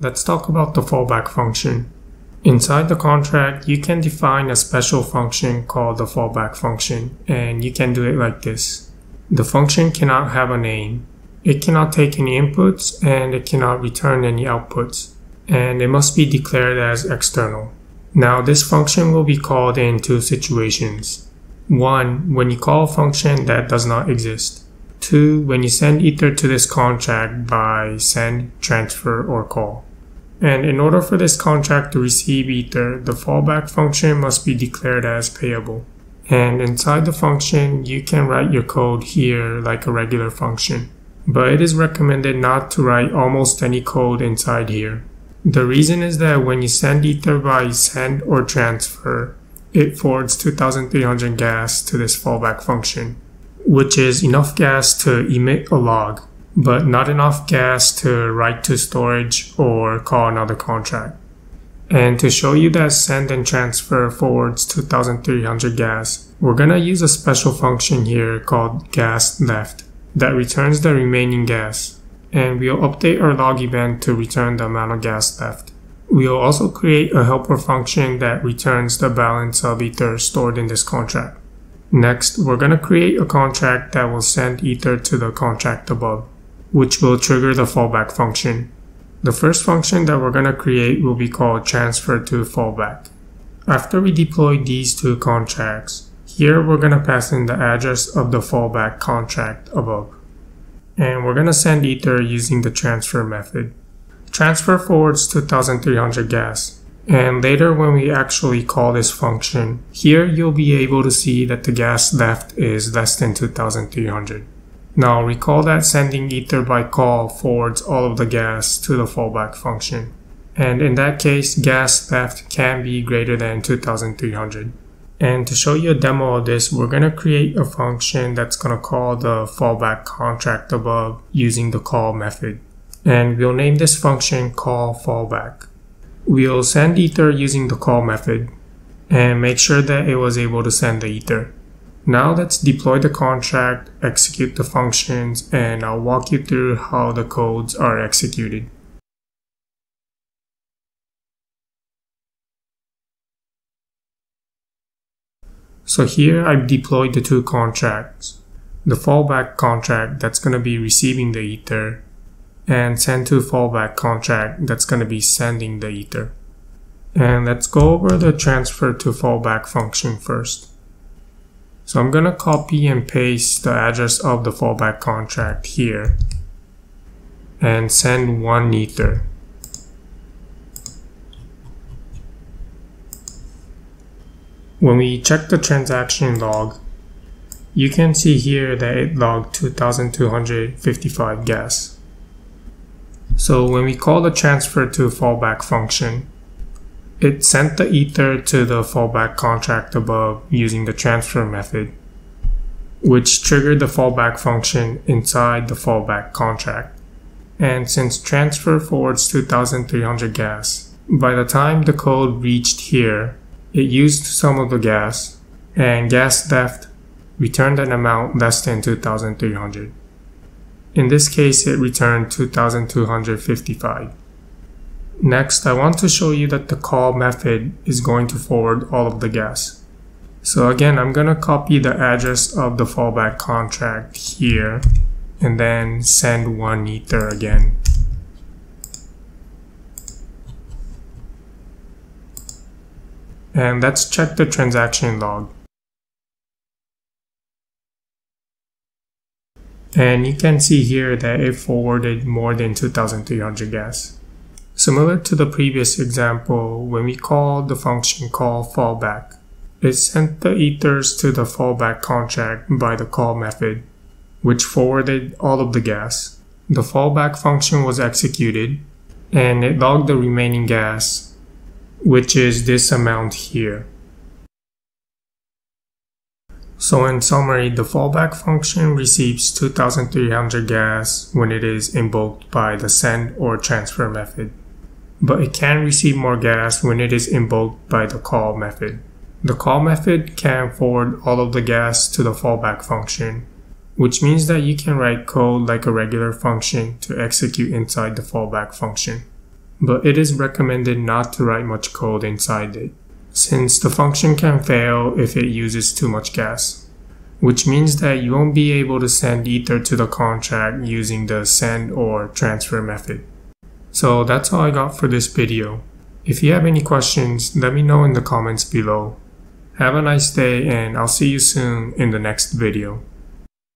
let's talk about the fallback function. Inside the contract, you can define a special function called the fallback function, and you can do it like this. The function cannot have a name. It cannot take any inputs, and it cannot return any outputs, and it must be declared as external. Now, this function will be called in two situations. 1. When you call a function that does not exist. 2. When you send Ether to this contract by send, transfer, or call. And in order for this contract to receive Ether, the fallback function must be declared as payable. And inside the function, you can write your code here like a regular function. But it is recommended not to write almost any code inside here. The reason is that when you send Ether by send or transfer, it forwards 2,300 gas to this fallback function, which is enough gas to emit a log, but not enough gas to write to storage or call another contract. And to show you that send and transfer forwards 2,300 gas, we're gonna use a special function here called gasleft that returns the remaining gas, and we'll update our log event to return the amount of gas left. We'll also create a helper function that returns the balance of Ether stored in this contract. Next, we're gonna create a contract that will send Ether to the contract above, which will trigger the fallback function. The first function that we're gonna create will be called transferToFallback. After we deploy these two contracts, here we're gonna pass in the address of the fallback contract above. And we're gonna send Ether using the transfer method. Transfer forwards 2,300 gas. And later when we actually call this function, here you'll be able to see that the gas left is less than 2,300. Now recall that sending Ether by call forwards all of the gas to the fallback function. And in that case, gas left can be greater than 2,300. And to show you a demo of this, we're going to create a function that's going to call the fallback contract above using the call method. And we'll name this function callFallback. We'll send Ether using the call method and make sure that it was able to send the Ether. Now let's deploy the contract, execute the functions, and I'll walk you through how the codes are executed. So here I've deployed the two contracts, the fallback contract that's going to be receiving the Ether, and sendToFallback contract that's going to be sending the Ether. And let's go over the transferToFallback function first. So I'm going to copy and paste the address of the fallback contract here and send 1 Ether. When we check the transaction log, you can see here that it logged 2,255 gas. So when we call the transferToFallback function, it sent the Ether to the fallback contract above using the transfer method, which triggered the fallback function inside the fallback contract. And since transfer forwards 2,300 gas, by the time the code reached here, it used some of the gas, and gas left returned an amount less than 2,300. In this case, it returned 2,255. Next, I want to show you that the call method is going to forward all of the gas. So again, I'm going to copy the address of the fallback contract here, and then send 1 Ether again. And let's check the transaction log. And you can see here that it forwarded more than 2,300 gas. Similar to the previous example, when we call the function callFallback, it sent the Ethers to the fallback contract by the call method, which forwarded all of the gas. The fallback function was executed, and it logged the remaining gas, which is this amount here. So in summary, the fallback function receives 2,300 gas when it is invoked by the send or transfer method, but it can receive more gas when it is invoked by the call method. The call method can forward all of the gas to the fallback function, which means that you can write code like a regular function to execute inside the fallback function. but it is recommended not to write much code inside it, since the function can fail if it uses too much gas, which means that you won't be able to send Ether to the contract using the send or transfer method. So that's all I got for this video. If you have any questions, let me know in the comments below. Have a nice day, and I'll see you soon in the next video.